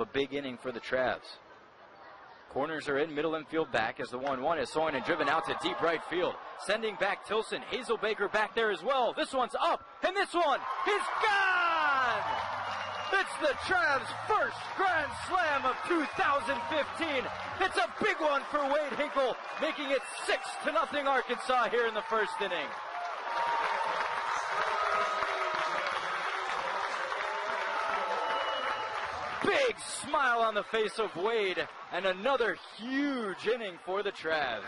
of a big inning for the Travs. Corners are in, middle infield back as the 1-1 is thrown and driven out to deep right field. Sending back Tilson, Hazelbaker back there as well. This one's up, and this one is gone! It's the Travs' first Grand Slam of 2015. It's a big one for Wade Hinkle, making it 6-0 Arkansas here in the first inning. Big smile on the face of Wade, and another huge inning for the Travs.